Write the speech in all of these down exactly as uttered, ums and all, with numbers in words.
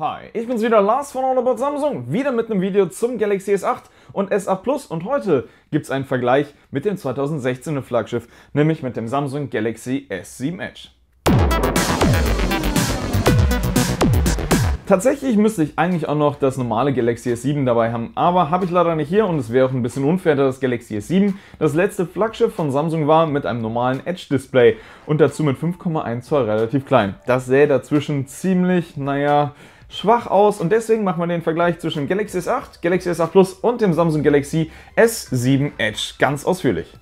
Hi, ich bin's wieder, Lars von All About Samsung, wieder mit einem Video zum Galaxy S acht und S acht Plus und heute gibt's einen Vergleich mit dem zweitausendsechzehner Flaggschiff, nämlich mit dem Samsung Galaxy S sieben Edge. Tatsächlich müsste ich eigentlich auch noch das normale Galaxy S sieben dabei haben, aber habe ich leider nicht hier und es wäre auch ein bisschen unfair, da das Galaxy S sieben das letzte Flaggschiff von Samsung war mit einem normalen Edge-Display und dazu mit fünf Komma eins Zoll relativ klein. Das sähe dazwischen ziemlich, naja, schwach aus und deswegen machen wir den Vergleich zwischen Galaxy S acht, Galaxy S acht Plus und dem Samsung Galaxy S sieben Edge ganz ausführlich.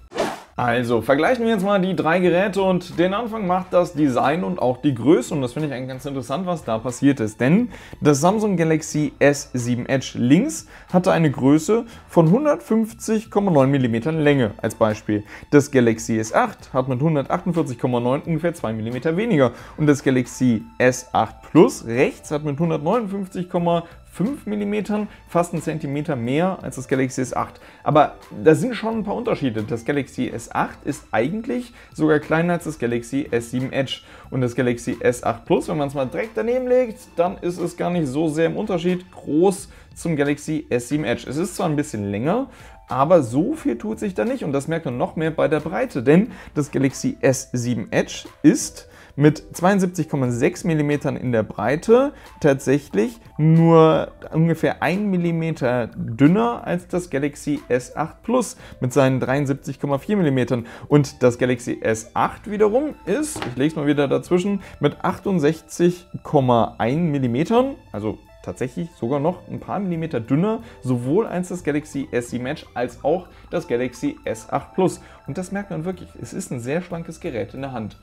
Also, vergleichen wir jetzt mal die drei Geräte und den Anfang macht das Design und auch die Größe und das finde ich eigentlich ganz interessant, was da passiert ist, denn das Samsung Galaxy S sieben Edge links hatte eine Größe von hundertfünfzig Komma neun Millimeter Länge als Beispiel. Das Galaxy S acht hat mit hundertachtundvierzig Komma neun ungefähr zwei Millimeter weniger und das Galaxy S acht Plus rechts hat mit hundertneunundfünfzig Komma fünf Millimeter, fast einen Zentimeter mehr als das Galaxy S acht. Aber da sind schon ein paar Unterschiede. Das Galaxy S acht ist eigentlich sogar kleiner als das Galaxy S sieben Edge. Und das Galaxy S acht Plus, wenn man es mal direkt daneben legt, dann ist es gar nicht so sehr im Unterschied groß zum Galaxy S sieben Edge. Es ist zwar ein bisschen länger, aber so viel tut sich da nicht. Und das merkt man noch mehr bei der Breite, denn das Galaxy S sieben Edge ist mit zweiundsiebzig Komma sechs Millimeter in der Breite tatsächlich nur ungefähr ein Millimeter dünner als das Galaxy S acht Plus mit seinen dreiundsiebzig Komma vier Millimeter. Und das Galaxy S acht wiederum ist, ich lege es mal wieder dazwischen, mit achtundsechzig Komma eins Millimeter, also tatsächlich sogar noch ein paar Millimeter dünner, sowohl als das Galaxy S sieben Edge als auch das Galaxy S acht Plus. Und das merkt man wirklich, es ist ein sehr schlankes Gerät in der Hand.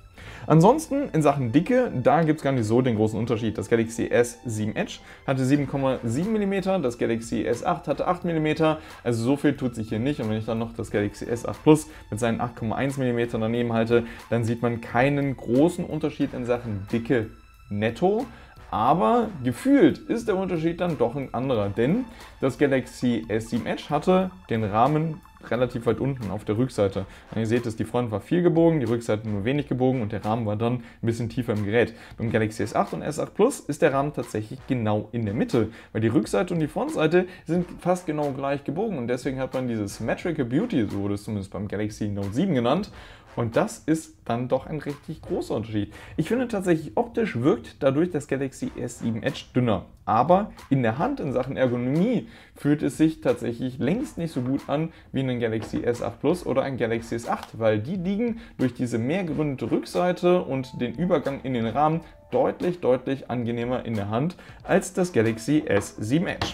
Ansonsten in Sachen Dicke, da gibt es gar nicht so den großen Unterschied. Das Galaxy S sieben Edge hatte sieben Komma sieben Millimeter, das Galaxy S acht hatte acht Millimeter, also so viel tut sich hier nicht. Und wenn ich dann noch das Galaxy S acht Plus mit seinen acht Komma eins Millimeter daneben halte, dann sieht man keinen großen Unterschied in Sachen Dicke netto. Aber gefühlt ist der Unterschied dann doch ein anderer, denn das Galaxy S sieben Edge hatte den Rahmen relativ weit unten auf der Rückseite. Und ihr seht es, die Front war viel gebogen, die Rückseite nur wenig gebogen und der Rahmen war dann ein bisschen tiefer im Gerät. Beim Galaxy S acht und S acht Plus ist der Rahmen tatsächlich genau in der Mitte, weil die Rückseite und die Frontseite sind fast genau gleich gebogen und deswegen hat man diese Symmetrical Beauty, so wurde es zumindest beim Galaxy Note sieben genannt. Und das ist dann doch ein richtig großer Unterschied. Ich finde tatsächlich, optisch wirkt dadurch das Galaxy S sieben Edge dünner. Aber in der Hand, in Sachen Ergonomie, fühlt es sich tatsächlich längst nicht so gut an wie ein Galaxy S acht Plus oder ein Galaxy S acht, weil die liegen durch diese mehr geründete Rückseite und den Übergang in den Rahmen deutlich, deutlich angenehmer in der Hand als das Galaxy S sieben Edge.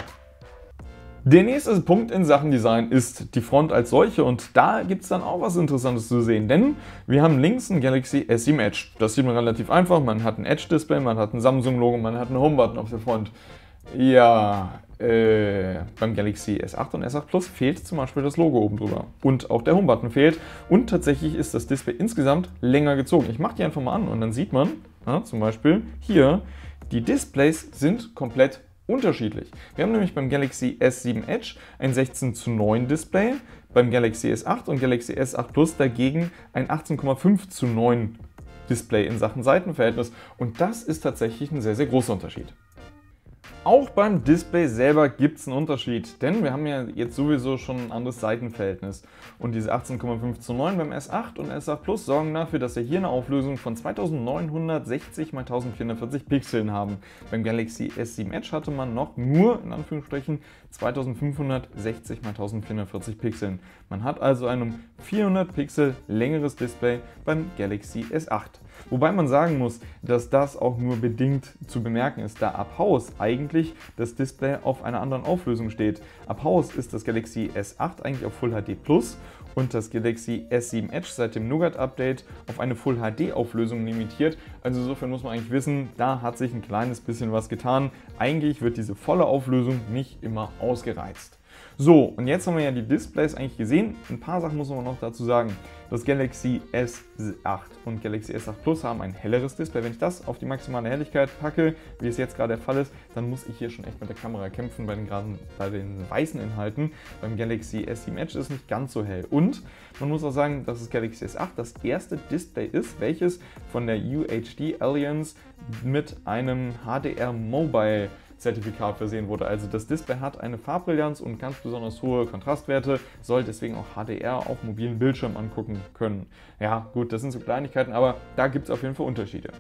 Der nächste Punkt in Sachen Design ist die Front als solche und da gibt es dann auch was Interessantes zu sehen, denn wir haben links ein Galaxy S sieben Edge. Das sieht man relativ einfach, man hat ein Edge-Display, man hat ein Samsung-Logo, man hat einen Home-Button auf der Front. Ja, äh, beim Galaxy S acht und S acht Plus fehlt zum Beispiel das Logo oben drüber und auch der Home-Button fehlt und tatsächlich ist das Display insgesamt länger gezogen. Ich mache die einfach mal an und dann sieht man, ja, zum Beispiel hier, die Displays sind komplett unterschiedlich. Wir haben nämlich beim Galaxy S sieben Edge ein sechzehn zu neun Display, beim Galaxy S acht und Galaxy S acht Plus dagegen ein achtzehn Komma fünf zu neun Display in Sachen Seitenverhältnis und das ist tatsächlich ein sehr, sehr großer Unterschied. Auch beim Display selber gibt es einen Unterschied, denn wir haben ja jetzt sowieso schon ein anderes Seitenverhältnis. Und diese achtzehn Komma fünf zu neun beim S acht und S acht Plus sorgen dafür, dass wir hier eine Auflösung von zweitausendneunhundertsechzig mal vierzehnhundertvierzig Pixeln haben. Beim Galaxy S sieben Edge hatte man noch nur, in Anführungsstrichen, zweitausendfünfhundertsechzig mal vierzehnhundertvierzig Pixeln. Man hat also ein um vierhundert Pixel längeres Display beim Galaxy S acht. Wobei man sagen muss, dass das auch nur bedingt zu bemerken ist, da ab Haus eigentlich das Display auf einer anderen Auflösung steht. Ab Haus ist das Galaxy S acht eigentlich auf Full H D Plus und das Galaxy S sieben Edge seit dem Nougat-Update auf eine Full H D Auflösung limitiert. Also insofern muss man eigentlich wissen, da hat sich ein kleines bisschen was getan. Eigentlich wird diese volle Auflösung nicht immer ausgereizt. So, und jetzt haben wir ja die Displays eigentlich gesehen. Ein paar Sachen muss man noch dazu sagen. Das Galaxy S acht und Galaxy S acht Plus haben ein helleres Display. Wenn ich das auf die maximale Helligkeit packe, wie es jetzt gerade der Fall ist, dann muss ich hier schon echt mit der Kamera kämpfen bei den, graden, bei den weißen Inhalten. Beim Galaxy S sieben Edge ist nicht ganz so hell. Und man muss auch sagen, dass das Galaxy S acht das erste Display ist, welches von der U H D Alliance mit einem H D R Mobile Zertifikat versehen wurde. Also das Display hat eine Farbbrillanz und ganz besonders hohe Kontrastwerte, soll deswegen auch H D R auf mobilen Bildschirmen angucken können. Ja gut, das sind so Kleinigkeiten, aber da gibt es auf jeden Fall Unterschiede.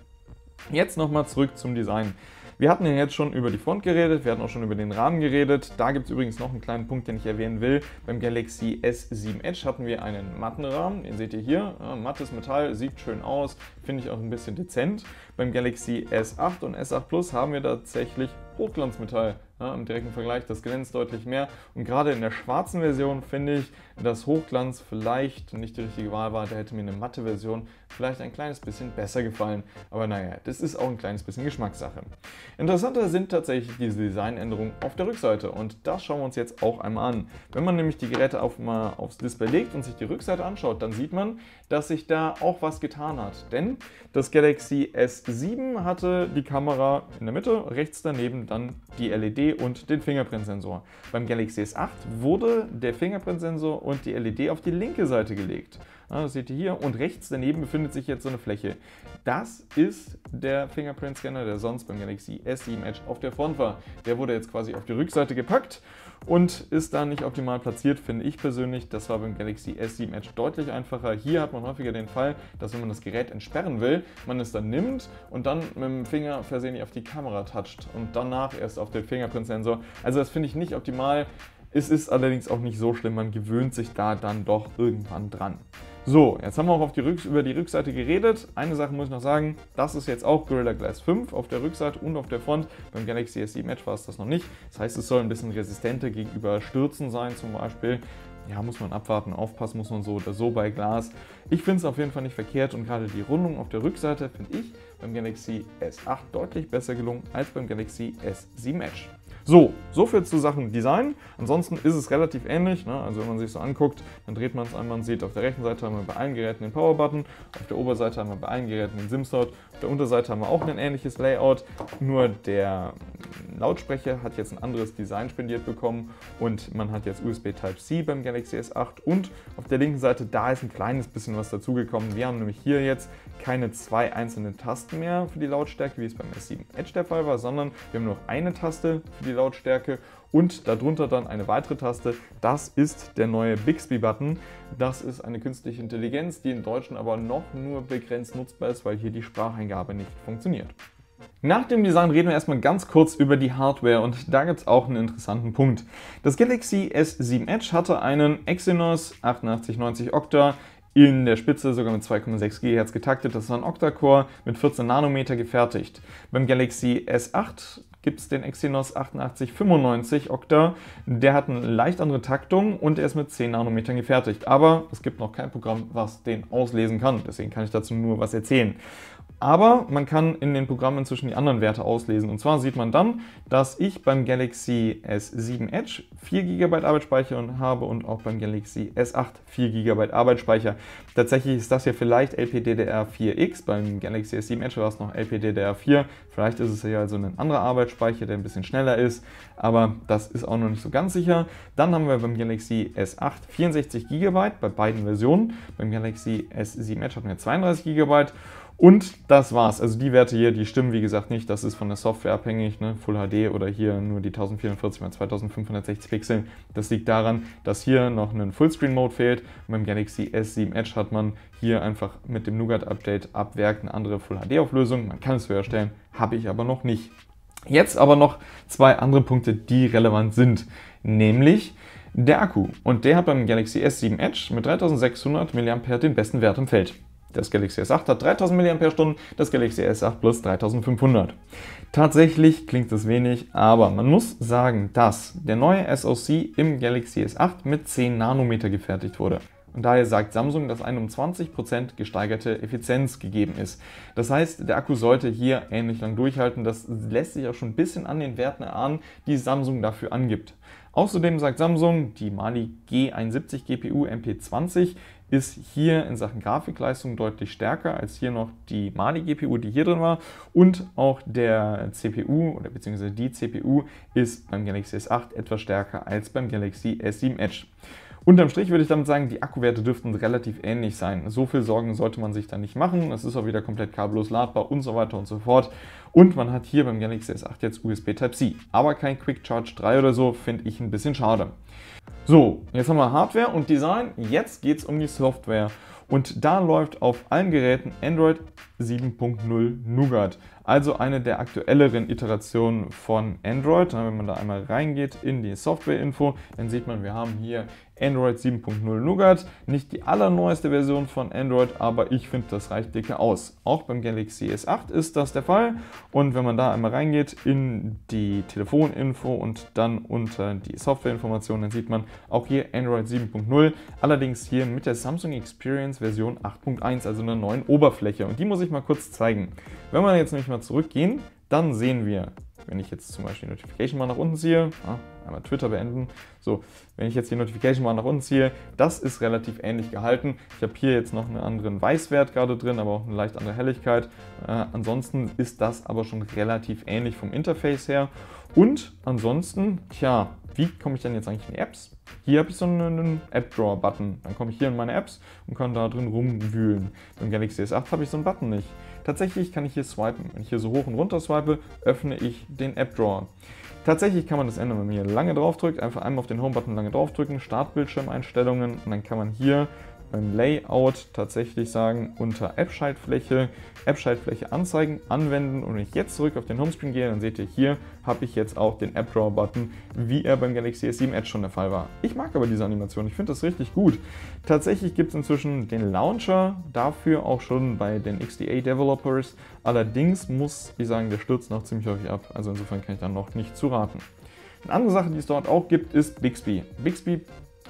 Jetzt nochmal zurück zum Design. Wir hatten ja jetzt schon über die Front geredet, wir hatten auch schon über den Rahmen geredet. Da gibt es übrigens noch einen kleinen Punkt, den ich erwähnen will. Beim Galaxy S sieben Edge hatten wir einen matten Rahmen, den seht ihr hier. Ja, mattes Metall, sieht schön aus, finde ich auch ein bisschen dezent. Beim Galaxy S acht und S acht Plus haben wir tatsächlich Hochglanzmetall. Ja, im direkten Vergleich, das glänzt deutlich mehr. Und gerade in der schwarzen Version finde ich, dass Hochglanz vielleicht nicht die richtige Wahl war. Da hätte mir eine matte Version vielleicht ein kleines bisschen besser gefallen. Aber naja, das ist auch ein kleines bisschen Geschmackssache. Interessanter sind tatsächlich diese Designänderungen auf der Rückseite. Und das schauen wir uns jetzt auch einmal an. Wenn man nämlich die Geräte auf mal aufs Display legt und sich die Rückseite anschaut, dann sieht man, dass sich da auch was getan hat. Denn das Galaxy S sieben hatte die Kamera in der Mitte, rechts daneben dann die L E D und den Fingerprint-Sensor. Beim Galaxy S acht wurde der Fingerprint-Sensor und die L E D auf die linke Seite gelegt. Das seht ihr hier und rechts daneben befindet sich jetzt so eine Fläche. Das ist der Fingerprint-Scanner, der sonst beim Galaxy S sieben Edge auf der Front war. Der wurde jetzt quasi auf die Rückseite gepackt und ist da nicht optimal platziert, finde ich persönlich. Das war beim Galaxy S sieben Edge deutlich einfacher. Hier hat man häufiger den Fall, dass wenn man das Gerät entsperren will, man es dann nimmt und dann mit dem Finger versehentlich auf die Kamera toucht und danach erst auf den Fingerprint-Sensor. Also das finde ich nicht optimal. Es ist allerdings auch nicht so schlimm, man gewöhnt sich da dann doch irgendwann dran. So, jetzt haben wir auch auf die Rücks- über die Rückseite geredet. Eine Sache muss ich noch sagen, das ist jetzt auch Gorilla Glass fünf auf der Rückseite und auf der Front. Beim Galaxy S sieben Edge war es das noch nicht. Das heißt, es soll ein bisschen resistenter gegenüber Stürzen sein zum Beispiel. Ja, muss man abwarten, aufpassen muss man so oder so bei Glas. Ich finde es auf jeden Fall nicht verkehrt und gerade die Rundung auf der Rückseite finde ich beim Galaxy S acht deutlich besser gelungen als beim Galaxy S sieben Edge. So, so viel zu Sachen Design. Ansonsten ist es relativ ähnlich, ne? Also wenn man sich so anguckt, dann dreht man es einmal und sieht, auf der rechten Seite haben wir bei allen Geräten den Power-Button, auf der Oberseite haben wir bei allen Geräten den SIM-Slot, auf der Unterseite haben wir auch ein ähnliches Layout, nur der Lautsprecher hat jetzt ein anderes Design spendiert bekommen und man hat jetzt U S B Type-C beim Galaxy S acht und auf der linken Seite, da ist ein kleines bisschen was dazugekommen. Wir haben nämlich hier jetzt keine zwei einzelnen Tasten mehr für die Lautstärke, wie es beim S sieben Edge der Fall war, sondern wir haben nur noch eine Taste für die Die Lautstärke und darunter dann eine weitere Taste. Das ist der neue Bixby-Button. Das ist eine künstliche Intelligenz, die im Deutschen aber noch nur begrenzt nutzbar ist, weil hier die Spracheingabe nicht funktioniert. Nach dem Design reden wir erstmal ganz kurz über die Hardware und da gibt es auch einen interessanten Punkt. Das Galaxy S sieben Edge hatte einen Exynos achtundachtzig neunzig Octa, in der Spitze sogar mit zwei Komma sechs Gigahertz getaktet. Das war ein Octa-Core mit vierzehn Nanometer gefertigt. Beim Galaxy S acht gibt es den Exynos achtundachtzig fünfundneunzig Octa. Der hat eine leicht andere Taktung und er ist mit zehn Nanometern gefertigt. Aber es gibt noch kein Programm, was den auslesen kann. Deswegen kann ich dazu nur was erzählen. Aber man kann in den Programmen inzwischen die anderen Werte auslesen. Und zwar sieht man dann, dass ich beim Galaxy S sieben Edge vier Gigabyte Arbeitsspeicher habe und auch beim Galaxy S acht vier Gigabyte Arbeitsspeicher. Tatsächlich ist das hier vielleicht L P D D R vier X, beim Galaxy S sieben Edge war es noch L P D D R vier. Vielleicht ist es hier also ein anderer Arbeitsspeicher, der ein bisschen schneller ist, aber das ist auch noch nicht so ganz sicher. Dann haben wir beim Galaxy S acht vierundsechzig Gigabyte bei beiden Versionen. Beim Galaxy S sieben Edge hatten wir zweiunddreißig Gigabyte. Und das war's. Also die Werte hier, die stimmen wie gesagt nicht. Das ist von der Software abhängig, ne? Full H D oder hier nur die tausendvierundvierzig mal zweitausendfünfhundertsechzig Pixel. Das liegt daran, dass hier noch ein Fullscreen-Mode fehlt. Und beim Galaxy S sieben Edge hat man hier einfach mit dem Nougat-Update ab Werk eine andere Full H D-Auflösung. Man kann es höher stellen, habe ich aber noch nicht. Jetzt aber noch zwei andere Punkte, die relevant sind. Nämlich der Akku. Und der hat beim Galaxy S sieben Edge mit dreitausendsechshundert Milliampere-Stunden den besten Wert im Feld. Das Galaxy S acht hat dreitausend Milliampere-Stunden, das Galaxy S acht Plus dreitausendfünfhundert. Tatsächlich klingt es wenig, aber man muss sagen, dass der neue S O C im Galaxy S acht mit zehn Nanometer gefertigt wurde. Und daher sagt Samsung, dass eine um zwanzig Prozent gesteigerte Effizienz gegeben ist. Das heißt, der Akku sollte hier ähnlich lang durchhalten. Das lässt sich auch schon ein bisschen an den Werten erahnen, die Samsung dafür angibt. Außerdem sagt Samsung, die Mali G einundsiebzig G P U M P zwanzig ist hier in Sachen Grafikleistung deutlich stärker als hier noch die Mali G P U, die hier drin war. Und auch der C P U oder beziehungsweise die C P U ist beim Galaxy S acht etwas stärker als beim Galaxy S sieben Edge. Unterm Strich würde ich damit sagen, die Akkuwerte dürften relativ ähnlich sein. So viel Sorgen sollte man sich da nicht machen. Es ist auch wieder komplett kabellos ladbar und so weiter und so fort. Und man hat hier beim Galaxy S acht jetzt U S B Type C. Aber kein Quick Charge drei oder so, finde ich ein bisschen schade. So, jetzt haben wir Hardware und Design. Jetzt geht es um die Software. Und da läuft auf allen Geräten Android sieben Punkt null Nougat. Also eine der aktuelleren Iterationen von Android. Wenn man da einmal reingeht in die Software-Info, dann sieht man, wir haben hier Android sieben Punkt null Nougat. Nicht die allerneueste Version von Android, aber ich finde, das reicht dicke aus. Auch beim Galaxy S acht ist das der Fall. Und wenn man da einmal reingeht in die Telefoninfo und dann unter die Softwareinformationen, dann sieht man auch hier Android sieben Punkt null. Allerdings hier mit der Samsung Experience Version acht Punkt eins, also einer neuen Oberfläche. Und die muss ich mal kurz zeigen. Wenn wir jetzt nämlich mal zurückgehen, dann sehen wir, wenn ich jetzt zum Beispiel die Notification mal nach unten ziehe, einmal Twitter beenden, so, wenn ich jetzt die Notification mal nach unten ziehe, das ist relativ ähnlich gehalten. Ich habe hier jetzt noch einen anderen Weißwert gerade drin, aber auch eine leicht andere Helligkeit. Äh, ansonsten ist das aber schon relativ ähnlich vom Interface her. Und ansonsten, tja, wie komme ich denn jetzt eigentlich in Apps? Hier habe ich so einen App-Drawer-Button. Dann komme ich hier in meine Apps und kann da drin rumwühlen. Beim Galaxy S acht habe ich so einen Button nicht. Tatsächlich kann ich hier swipen. Wenn ich hier so hoch und runter swipe, öffne ich den App-Drawer. Tatsächlich kann man das ändern, wenn man hier lange drauf drückt. Einfach einmal auf den Home-Button lange draufdrücken, Startbildschirmeinstellungen und dann kann man hier beim Layout tatsächlich sagen, unter App-Schaltfläche, App-Schaltfläche anzeigen, anwenden und wenn ich jetzt zurück auf den Homescreen gehe, dann seht ihr, hier habe ich jetzt auch den App-Drawer-Button, wie er beim Galaxy S sieben Edge schon der Fall war. Ich mag aber diese Animation, ich finde das richtig gut. Tatsächlich gibt es inzwischen den Launcher, dafür auch schon bei den X D A-Developers, allerdings muss ich sagen, der stürzt noch ziemlich häufig ab, also insofern kann ich da noch nicht zu raten. Eine andere Sache, die es dort auch gibt, ist Bixby. Bixby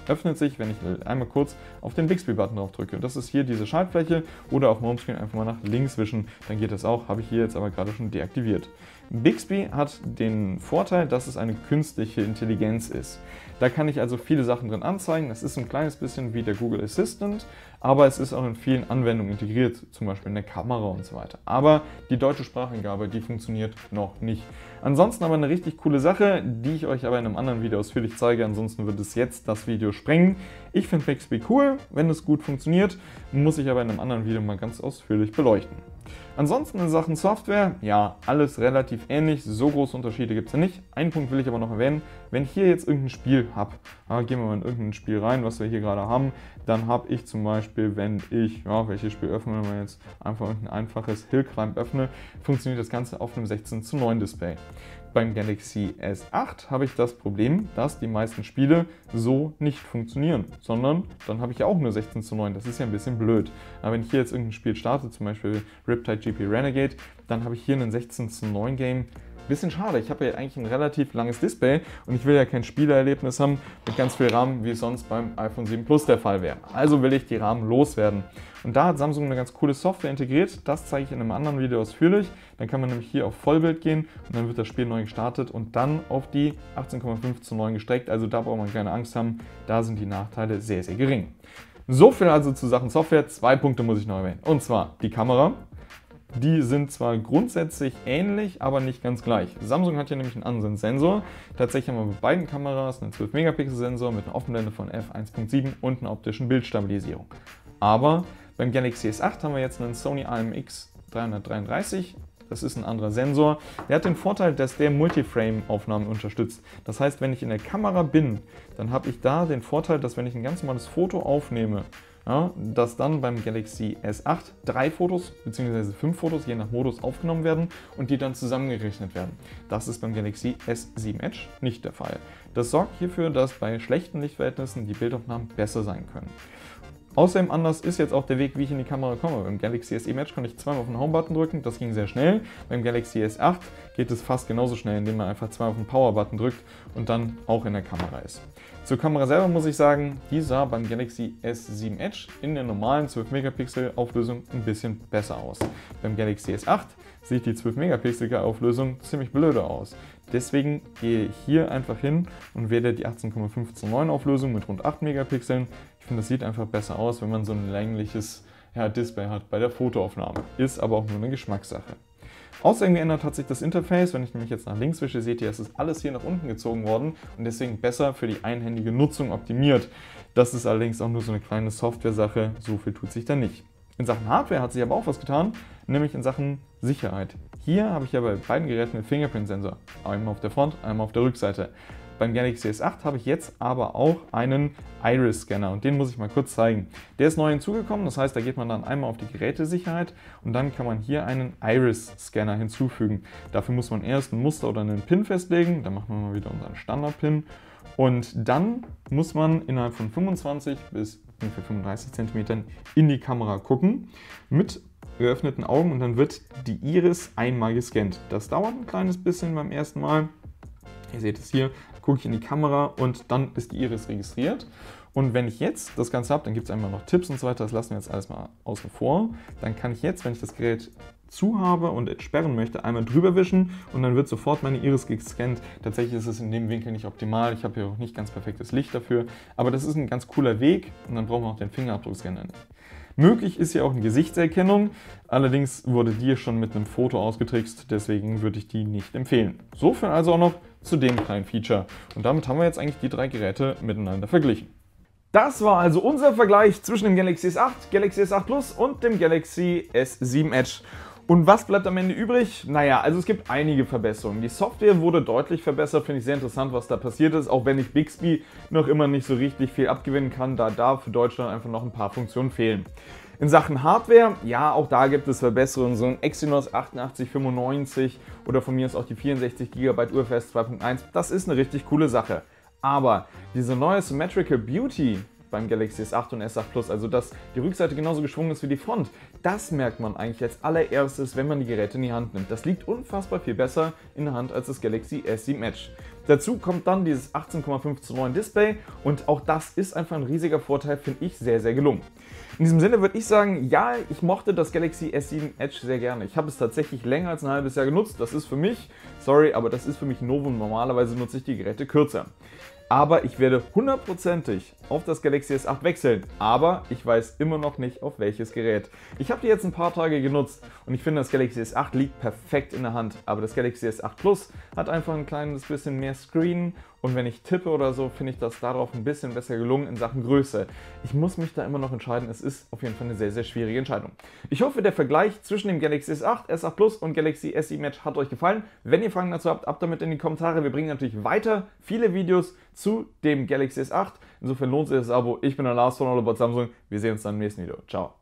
öffnet sich, wenn ich einmal kurz auf den Bixby-Button drauf drücke. Das ist hier diese Schaltfläche oder auf dem Homescreen einfach mal nach links wischen, dann geht das auch, habe ich hier jetzt aber gerade schon deaktiviert. Bixby hat den Vorteil, dass es eine künstliche Intelligenz ist. Da kann ich also viele Sachen drin anzeigen, das ist ein kleines bisschen wie der Google Assistant, aber es ist auch in vielen Anwendungen integriert, zum Beispiel in der Kamera und so weiter. Aber die deutsche Sprachangabe, die funktioniert noch nicht. Ansonsten aber eine richtig coole Sache, die ich euch aber in einem anderen Video ausführlich zeige, ansonsten wird es jetzt das Video sprengen. Ich finde Bixby cool, wenn es gut funktioniert, muss ich aber in einem anderen Video mal ganz ausführlich beleuchten. Ansonsten in Sachen Software, ja, alles relativ ähnlich, so große Unterschiede gibt es ja nicht. Einen Punkt will ich aber noch erwähnen, wenn ich hier jetzt irgendein Spiel habe, ja, gehen wir mal in irgendein Spiel rein, was wir hier gerade haben, dann habe ich zum Beispiel, wenn ich, ja, welches Spiel öffnen wir jetzt, einfach irgendein einfaches Hill Climb öffne, funktioniert das Ganze auf einem sechzehn zu neun Display. Beim Galaxy S acht habe ich das Problem, dass die meisten Spiele so nicht funktionieren, sondern dann habe ich ja auch nur sechzehn zu neun, das ist ja ein bisschen blöd. Aber wenn ich hier jetzt irgendein Spiel starte, zum Beispiel Riptide G P Renegade, dann habe ich hier einen sechzehn zu neun Game. Bisschen schade, ich habe ja eigentlich ein relativ langes Display und ich will ja kein Spielerlebnis haben mit ganz viel RAM, wie es sonst beim iPhone sieben Plus der Fall wäre. Also will ich die RAM loswerden. Und da hat Samsung eine ganz coole Software integriert, das zeige ich in einem anderen Video ausführlich. Dann kann man nämlich hier auf Vollbild gehen und dann wird das Spiel neu gestartet und dann auf die achtzehn Komma fünf zu neun gestreckt. Also da braucht man keine Angst haben, da sind die Nachteile sehr, sehr gering. So viel also zu Sachen Software, zwei Punkte muss ich noch erwähnen. Und zwar die Kamera. Die sind zwar grundsätzlich ähnlich, aber nicht ganz gleich. Samsung hat hier nämlich einen anderen Sensor. Tatsächlich haben wir bei beiden Kameras einen zwölf Megapixel Sensor mit einer Offenblende von f eins Komma sieben und einer optischen Bildstabilisierung. Aber beim Galaxy S acht haben wir jetzt einen Sony I M X drei drei drei. Das ist ein anderer Sensor. Der hat den Vorteil, dass der Multiframe-Aufnahmen unterstützt. Das heißt, wenn ich in der Kamera bin, dann habe ich da den Vorteil, dass wenn ich ein ganz normales Foto aufnehme, ja, dass dann beim Galaxy S acht drei Fotos bzw. fünf Fotos je nach Modus aufgenommen werden und die dann zusammengerechnet werden. Das ist beim Galaxy S sieben Edge nicht der Fall. Das sorgt hierfür, dass bei schlechten Lichtverhältnissen die Bildaufnahmen besser sein können. Außerdem anders ist jetzt auch der Weg, wie ich in die Kamera komme. Beim Galaxy S sieben Edge konnte ich zweimal auf den Home-Button drücken, das ging sehr schnell. Beim Galaxy S acht geht es fast genauso schnell, indem man einfach zweimal auf den Power-Button drückt und dann auch in der Kamera ist. Zur Kamera selber muss ich sagen, die sah beim Galaxy S sieben Edge in der normalen zwölf Megapixel Auflösung ein bisschen besser aus. Beim Galaxy S acht sieht die zwölf Megapixel Auflösung ziemlich blöde aus. Deswegen gehe ich hier einfach hin und wähle die achtzehn Komma fünf zu neun Auflösung mit rund acht Megapixeln. Ich finde, das sieht einfach besser aus, wenn man so ein längliches ja, Display hat bei der Fotoaufnahme. Ist aber auch nur eine Geschmackssache. Außer irgendwie ändert hat sich das Interface. Wenn ich nämlich jetzt nach links wische, seht ihr, es ist alles hier nach unten gezogen worden und deswegen besser für die einhändige Nutzung optimiert. Das ist allerdings auch nur so eine kleine Software-Sache, so viel tut sich da nicht. In Sachen Hardware hat sich aber auch was getan, nämlich in Sachen Sicherheit. Hier habe ich ja bei beiden Geräten einen Fingerprint-Sensor, einmal auf der Front, einmal auf der Rückseite. Beim Galaxy S acht habe ich jetzt aber auch einen Iris-Scanner und den muss ich mal kurz zeigen. Der ist neu hinzugekommen, das heißt, da geht man dann einmal auf die Gerätesicherheit und dann kann man hier einen Iris-Scanner hinzufügen. Dafür muss man erst ein Muster oder einen PIN festlegen, dann machen wir mal wieder unseren Standard-PIN und dann muss man innerhalb von fünfundzwanzig bis ungefähr fünfunddreißig Zentimetern in die Kamera gucken mit geöffneten Augen und dann wird die Iris einmal gescannt. Das dauert ein kleines bisschen beim ersten Mal. Ihr seht es hier, gucke ich in die Kamera und dann ist die Iris registriert. Und wenn ich jetzt das Ganze habe, dann gibt es einmal noch Tipps und so weiter, das lassen wir jetzt alles mal außen vor. Dann kann ich jetzt, wenn ich das Gerät zu habe und entsperren möchte, einmal drüber wischen und dann wird sofort meine Iris gescannt. Tatsächlich ist es in dem Winkel nicht optimal, ich habe hier auch nicht ganz perfektes Licht dafür, aber das ist ein ganz cooler Weg und dann brauchen wir auch den Fingerabdruckscanner nicht. Möglich ist hier auch eine Gesichtserkennung, allerdings wurde die schon mit einem Foto ausgetrickst, deswegen würde ich die nicht empfehlen. So viel also auch noch zu dem kleinen Feature. Und damit haben wir jetzt eigentlich die drei Geräte miteinander verglichen. Das war also unser Vergleich zwischen dem Galaxy S acht, Galaxy S acht Plus und dem Galaxy S sieben Edge. Und was bleibt am Ende übrig? Naja, also es gibt einige Verbesserungen. Die Software wurde deutlich verbessert, finde ich sehr interessant, was da passiert ist, auch wenn ich Bixby noch immer nicht so richtig viel abgewinnen kann, da da für Deutschland einfach noch ein paar Funktionen fehlen. In Sachen Hardware, ja, auch da gibt es Verbesserungen, so ein Exynos achtundachtzig fünfundneunzig oder von mir ist auch die vierundsechzig Gigabyte U F S zwei Punkt eins, das ist eine richtig coole Sache. Aber diese neue Symmetrical Beauty beim Galaxy S acht und S acht Plus, also dass die Rückseite genauso geschwungen ist wie die Front, das merkt man eigentlich als allererstes, wenn man die Geräte in die Hand nimmt. Das liegt unfassbar viel besser in der Hand als das Galaxy S sieben Edge. Dazu kommt dann dieses achtzehn Komma fünf zu neun Display und auch das ist einfach ein riesiger Vorteil, finde ich sehr, sehr gelungen. In diesem Sinne würde ich sagen, ja, ich mochte das Galaxy S sieben Edge sehr gerne. Ich habe es tatsächlich länger als ein halbes Jahr genutzt, das ist für mich, sorry, aber das ist für mich Novum, normalerweise nutze ich die Geräte kürzer. Aber ich werde hundertprozentig auf das Galaxy S acht wechseln, aber ich weiß immer noch nicht, auf welches Gerät. Ich habe die jetzt ein paar Tage genutzt und ich finde, das Galaxy S acht liegt perfekt in der Hand, aber das Galaxy S acht Plus hat einfach ein kleines bisschen mehr Screen und wenn ich tippe oder so, finde ich das darauf ein bisschen besser gelungen in Sachen Größe. Ich muss mich da immer noch entscheiden, es ist auf jeden Fall eine sehr, sehr schwierige Entscheidung. Ich hoffe, der Vergleich zwischen dem Galaxy S acht, S acht Plus und Galaxy S sieben Edge hat euch gefallen. Wenn ihr Fragen dazu habt, ab damit in die Kommentare. Wir bringen natürlich weiter viele Videos zu dem Galaxy S acht. Insofern lohnt sich das Abo. Ich bin der Lars von All About Samsung. Wir sehen uns dann im nächsten Video. Ciao.